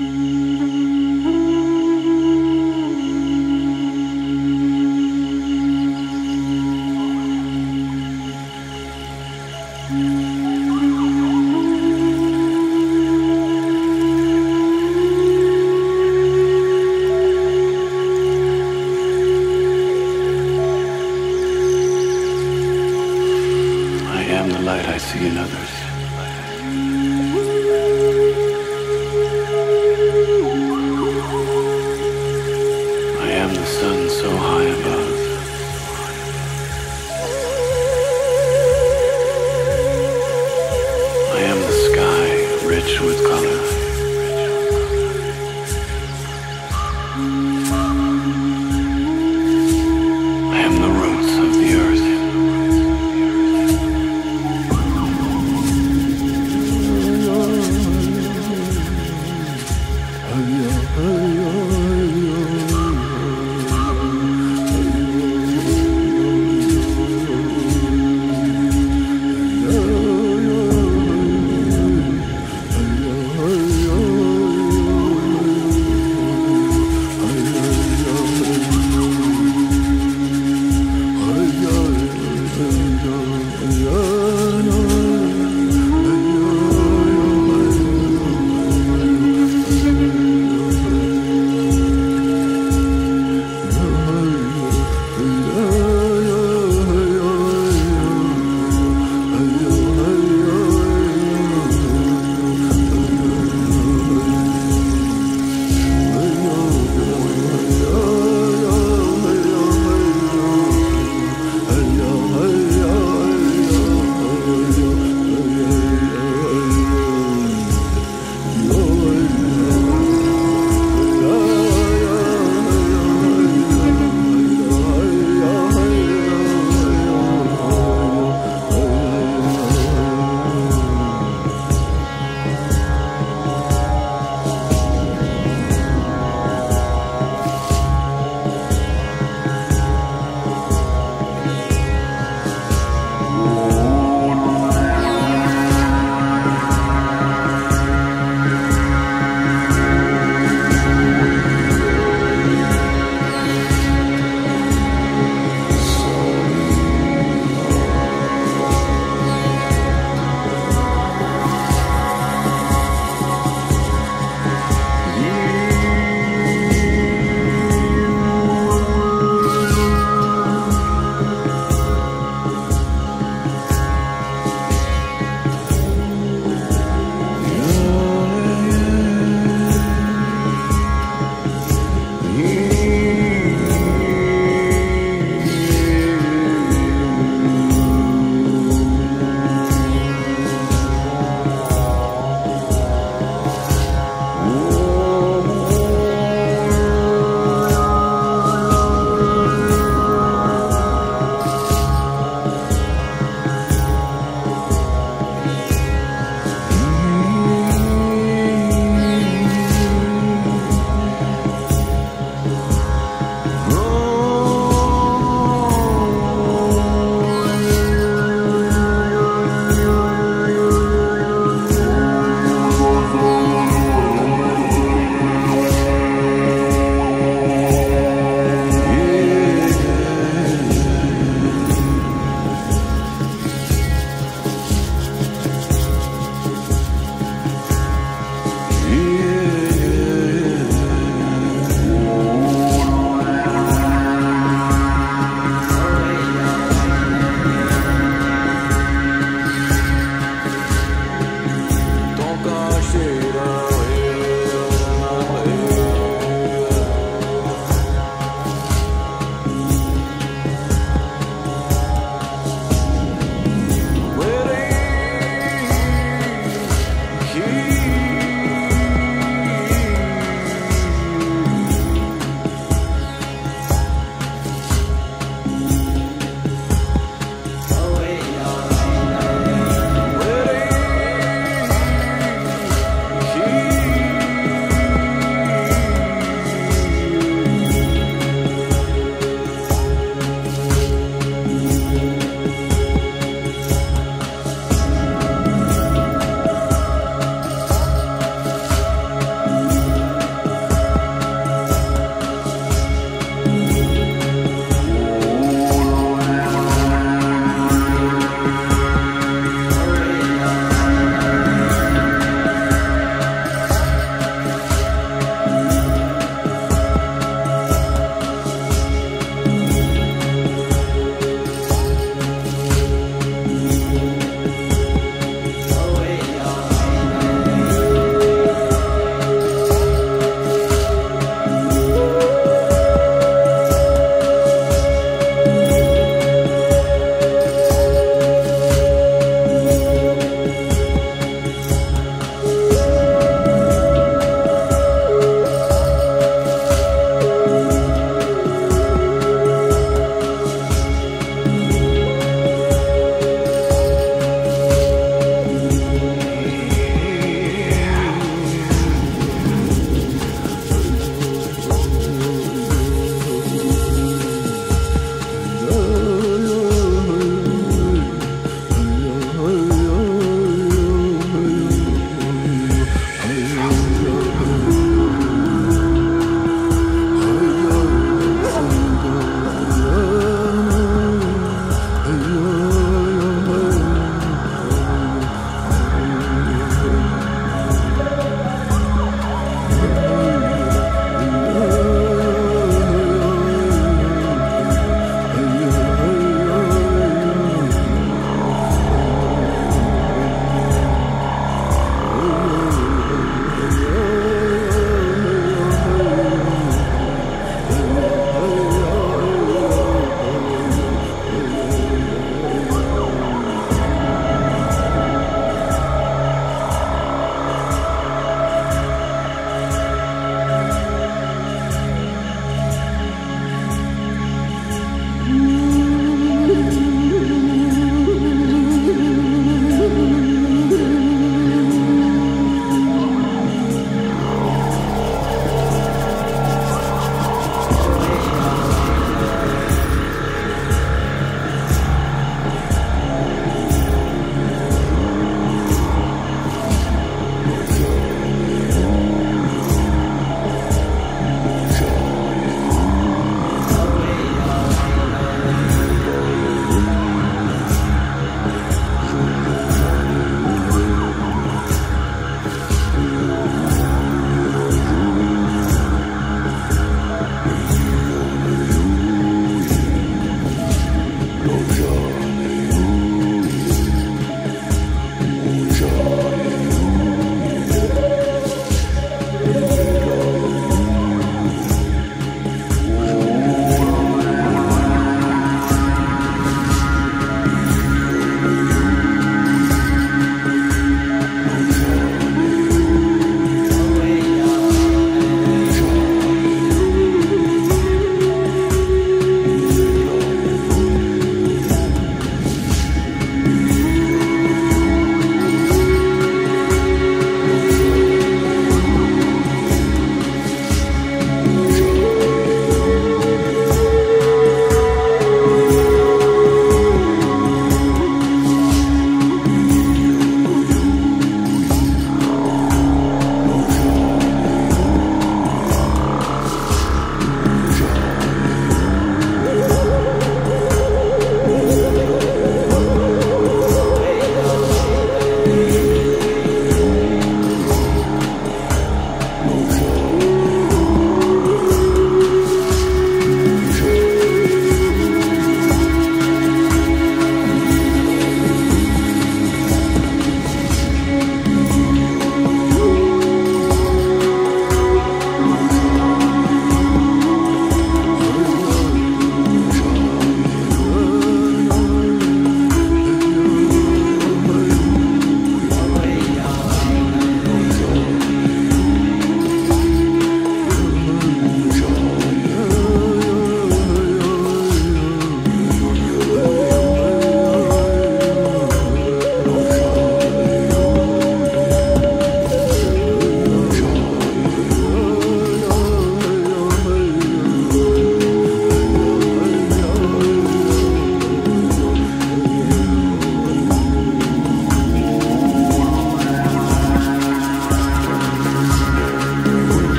In others.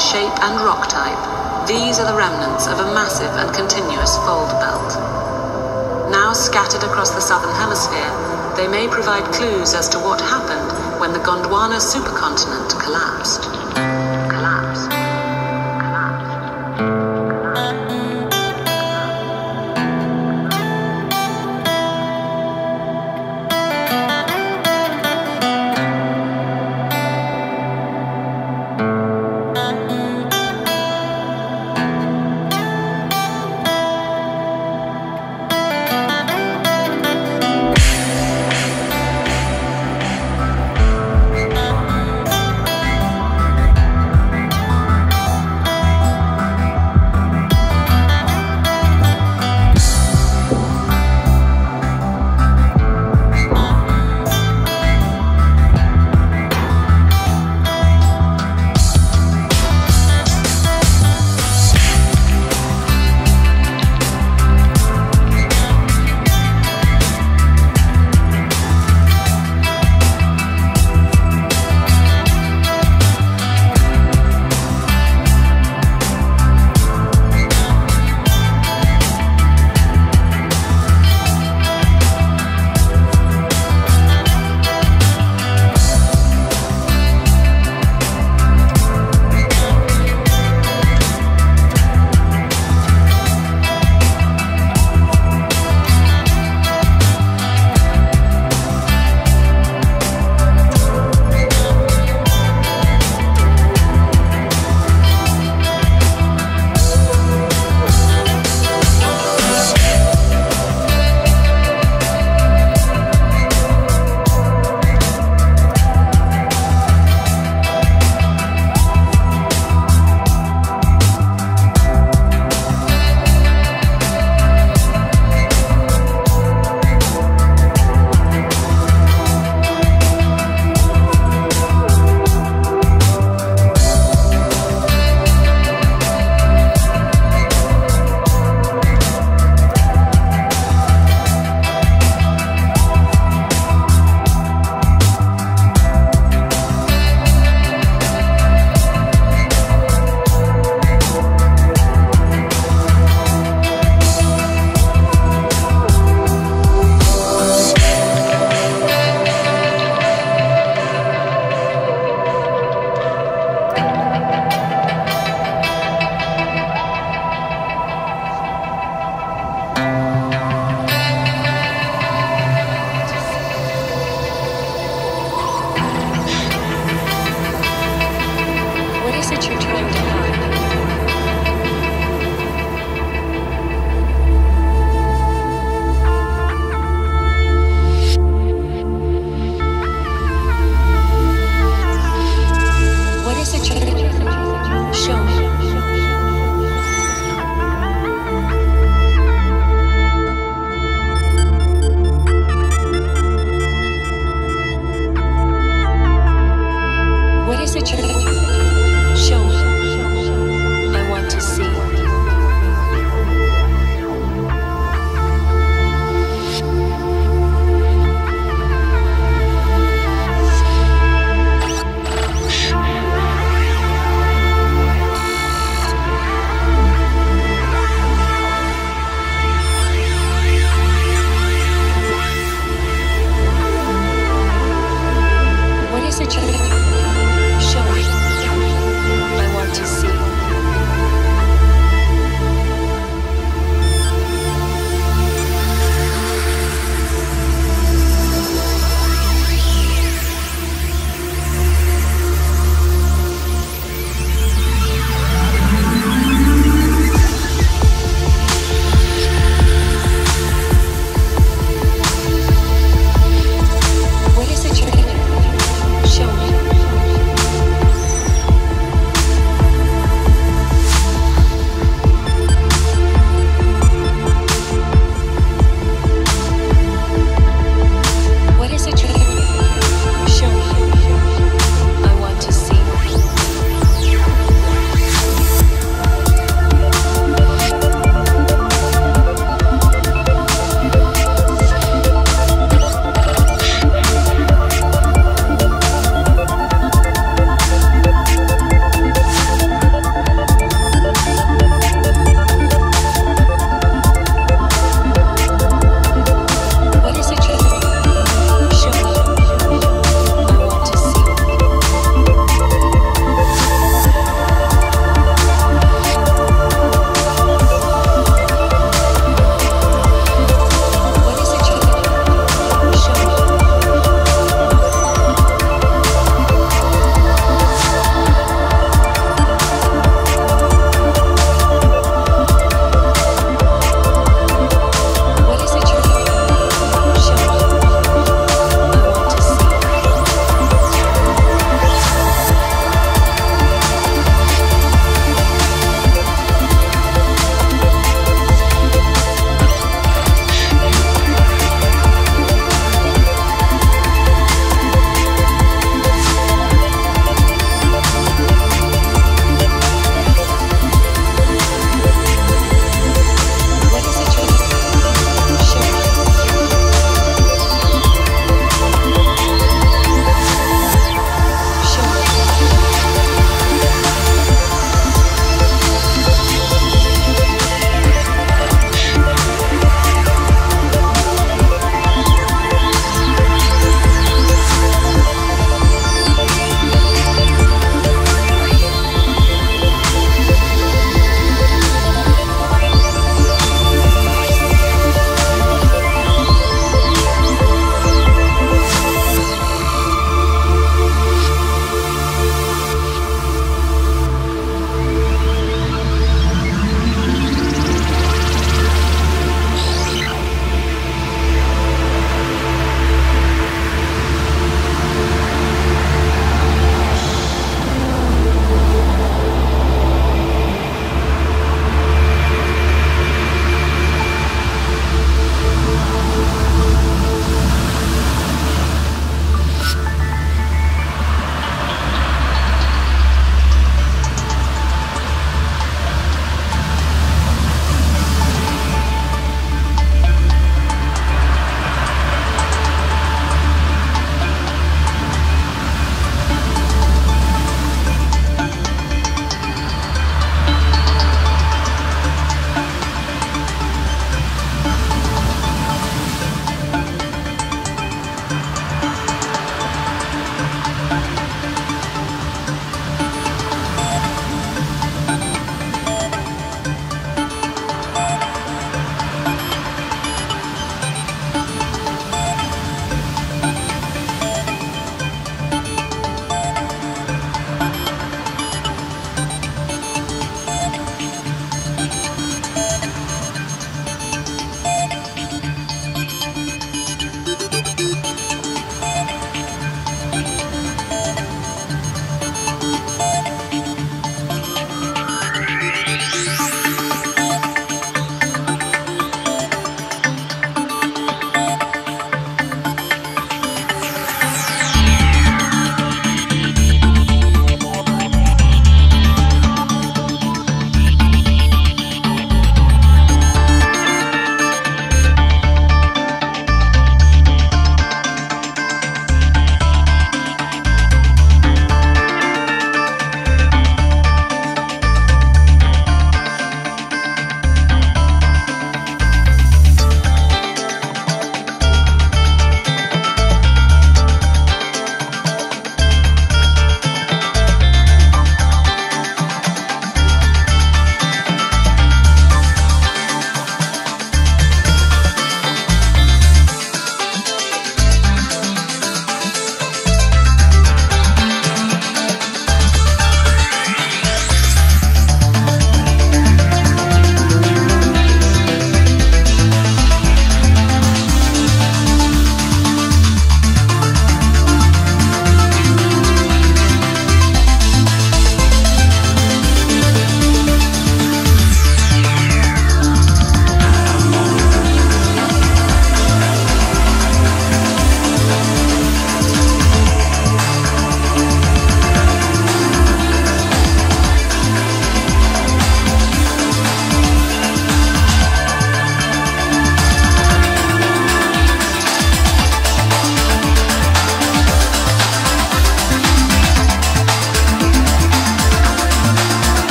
shape and rock type, these are the remnants of a massive and continuous fold belt. Now scattered across the southern hemisphere, they may provide clues as to what happened when the Gondwana supercontinent collapsed.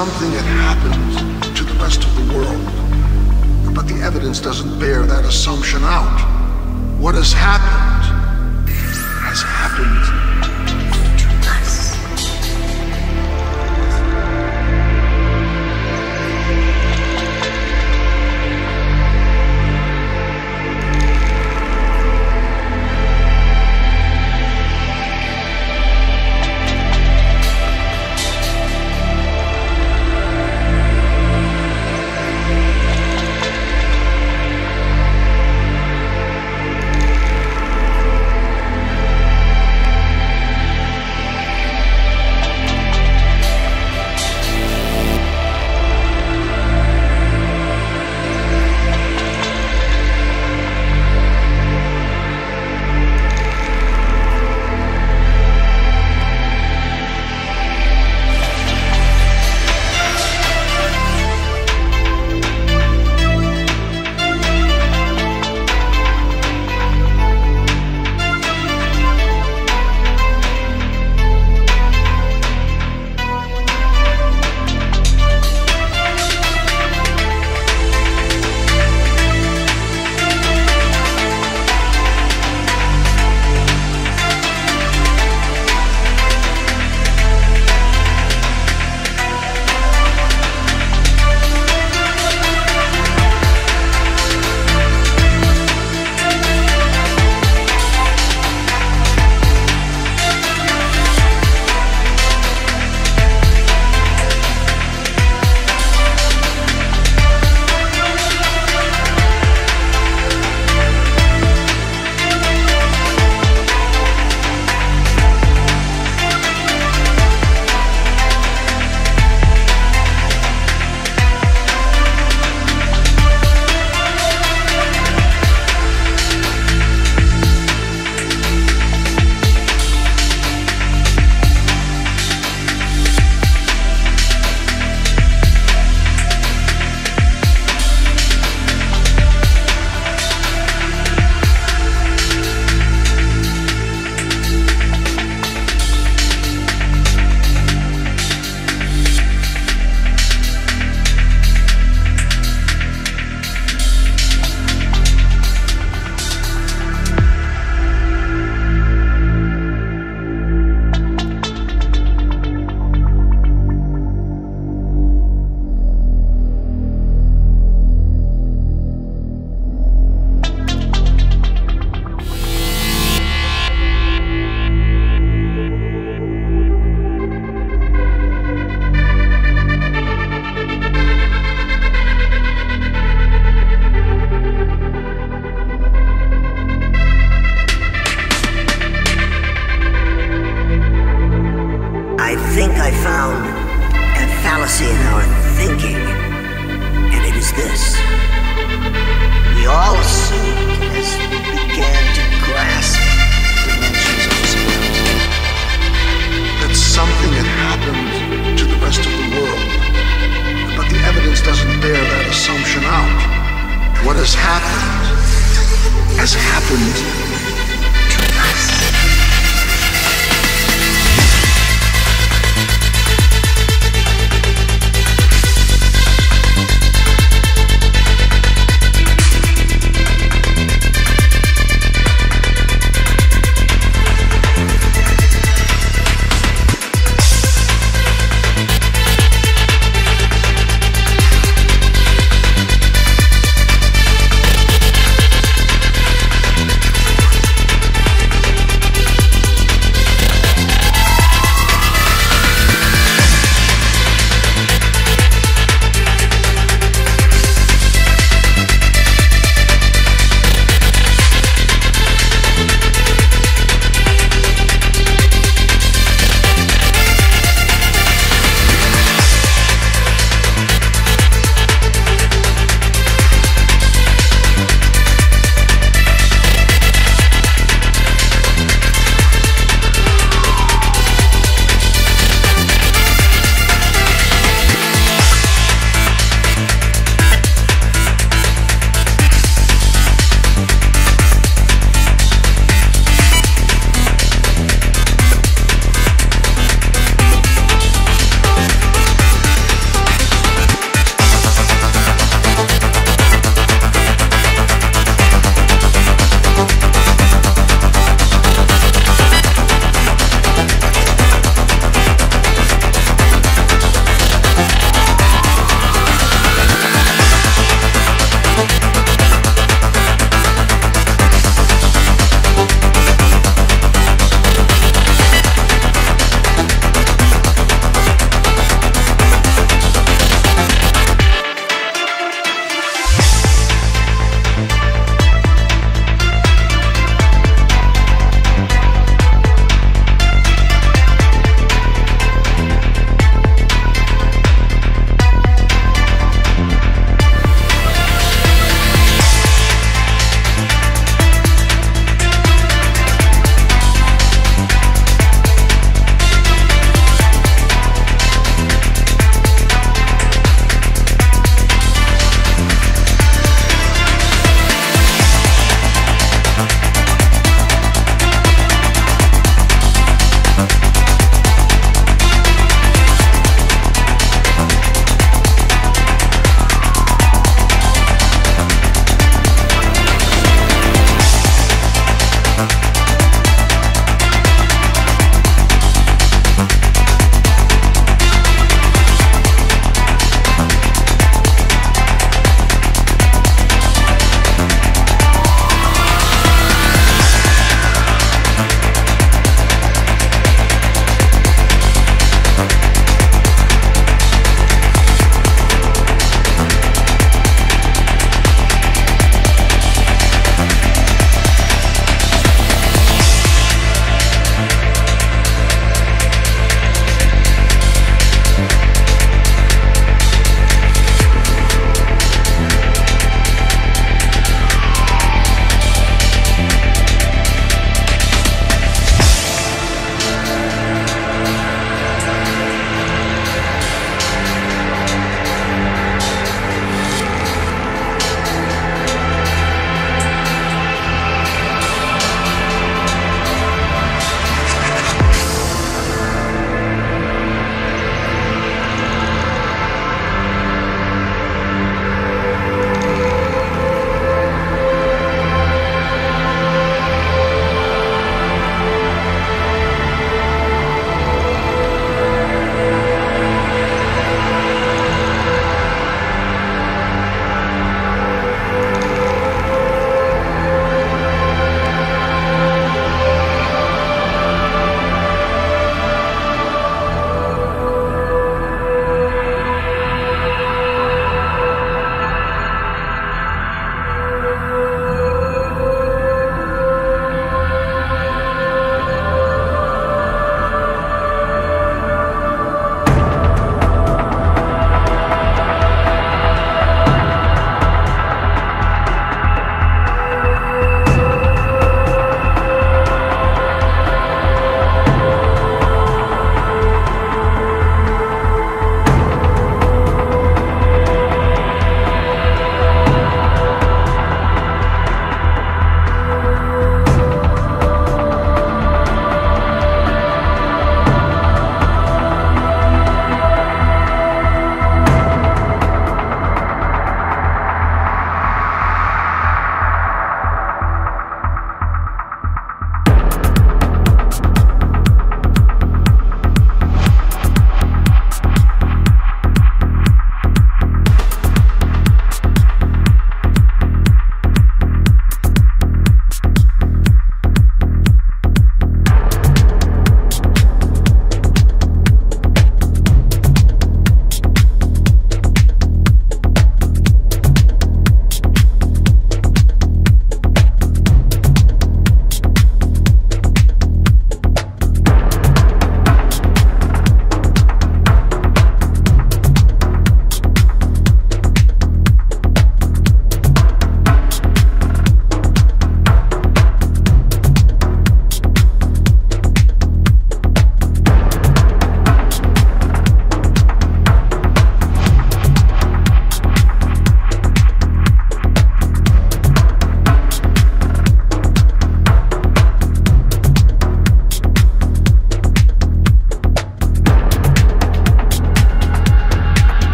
something had happened to the rest of the world, but the evidence doesn't bear that assumption out. What has happened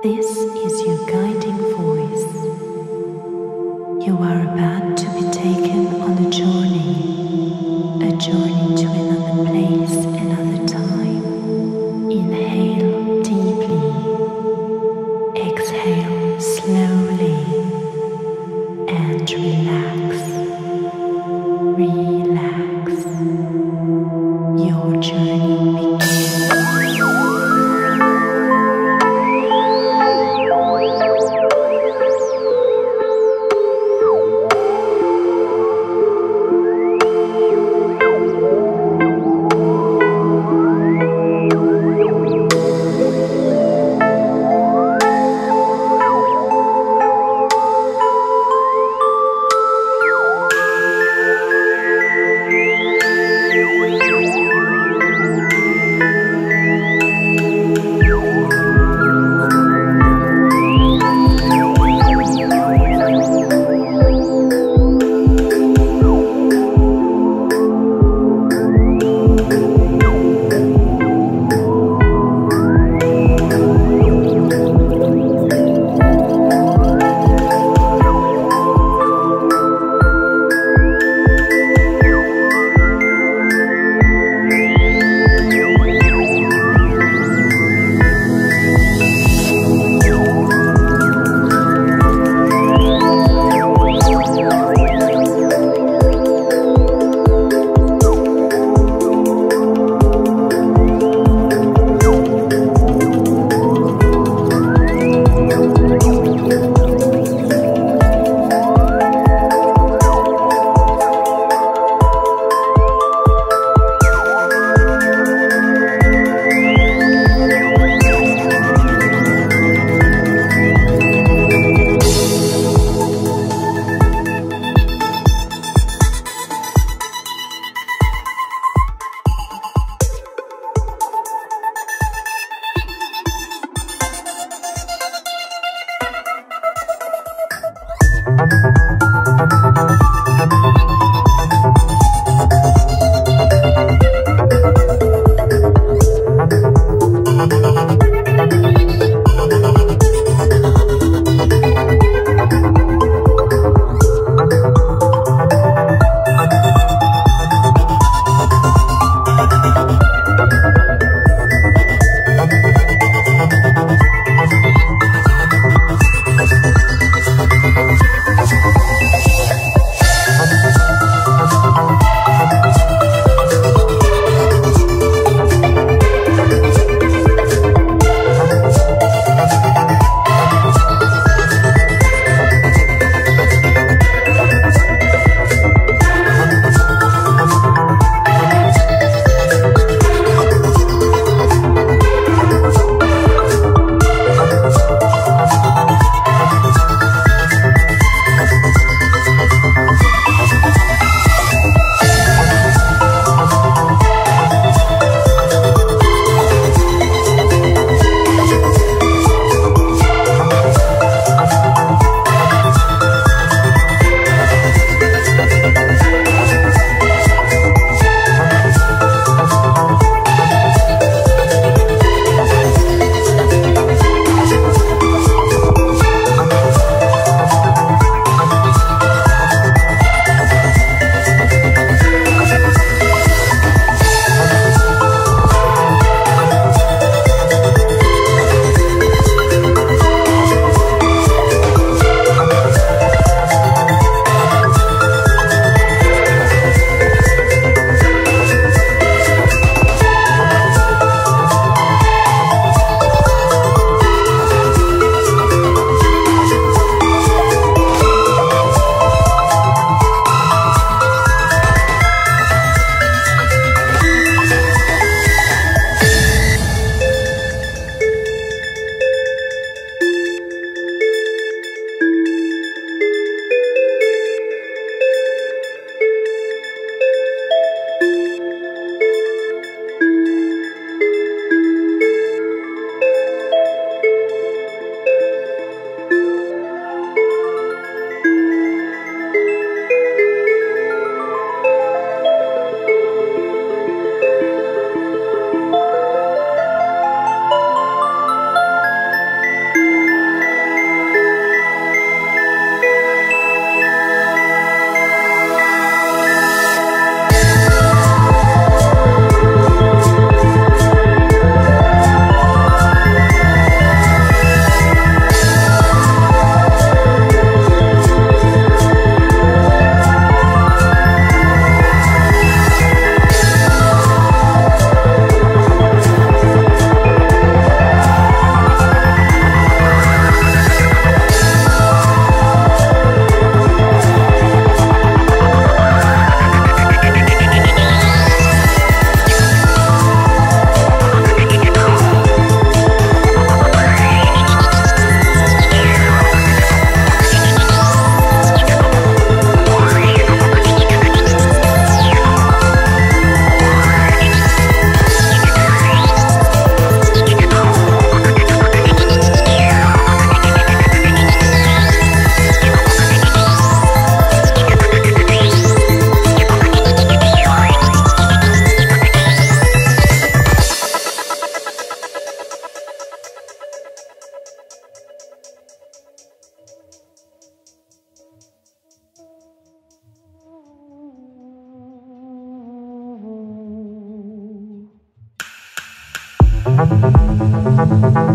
This is your guiding voice. You are about to be taken on a journey to another place, another time. Inhale deeply, exhale slowly, and relax. Relax. Your journey begins.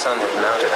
sun had mounted.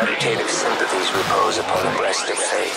Meditative sympathies repose upon the breast of faith.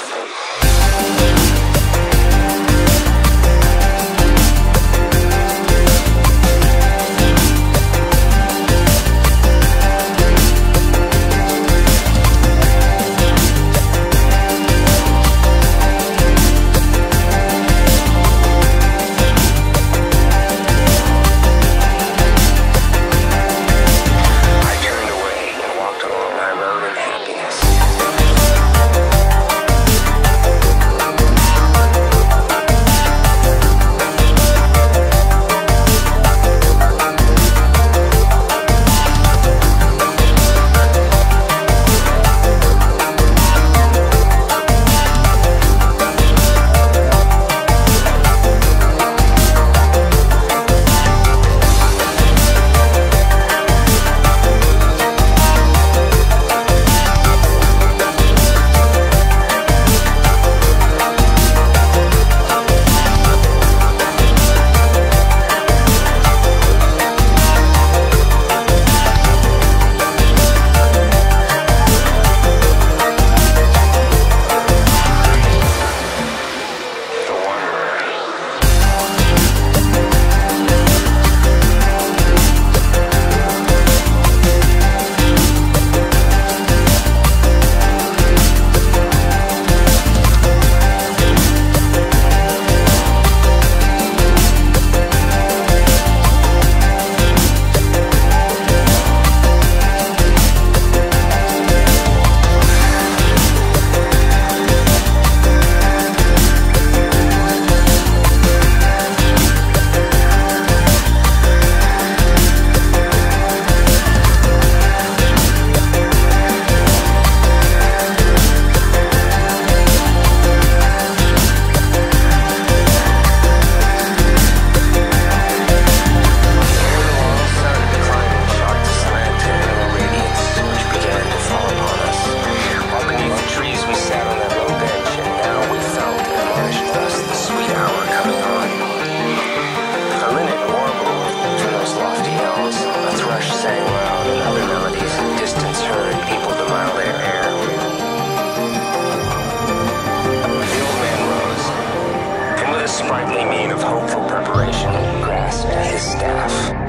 Sprightly mien of hopeful preparation, grasped his staff.